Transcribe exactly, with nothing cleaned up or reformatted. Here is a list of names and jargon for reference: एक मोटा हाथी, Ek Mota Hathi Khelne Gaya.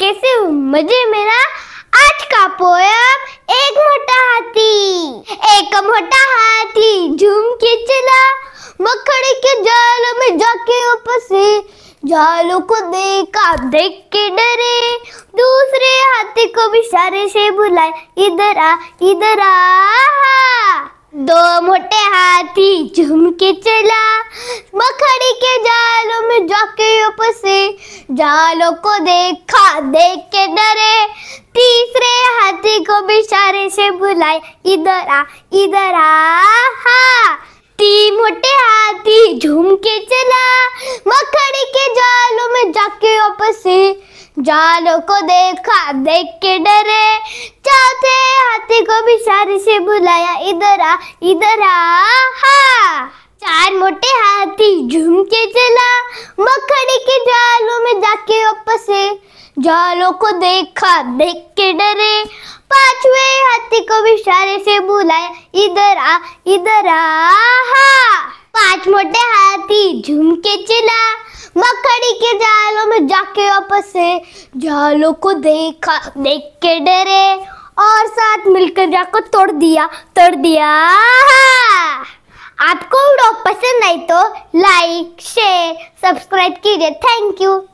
कैसे हो मजे। मेरा आज का पोयम एक मोटा हाथी। एक मोटा हाथी झूम के चला मकड़ी के जाल में जाके फंसे। जालों को देखा देख के डरे, दूसरे हाथी को भी इशारे से बुलाए, इधर आ इधर आ। दो मोटे हाथी झूम के चला मकड़ी के जालों में जाके फंसे। जालों को देखा देख के डरे, तीसरे हाथी को भी इशारे से बुलाए, इधर आ इधर आ। तीन मोटे हाथी झूम के चला मकड़ी के जालों में जाके फंसे। जालों को देखा देख के डरे, चौथे हाथी को भी इशारे से बुलाया, इधर आ इधर आ। चार मोटे हाथी झूम के चला मकड़ी के जालों में जाके फंसे। जालों को देखा देख के डरे, पांचवे हाथी को भी इशारे से बुलाया, इधर आ इधर आ। पांच मोटे हाथी झूम के चला मकड़ी के जालों में जाके फंसे। जालों को देखा देख के डरे और साथ मिलकर जाल को तोड़ दिया तोड़ दिया। आपको वीडियो पसंद आई तो लाइक शेयर सब्सक्राइब कीजिए। Thank you.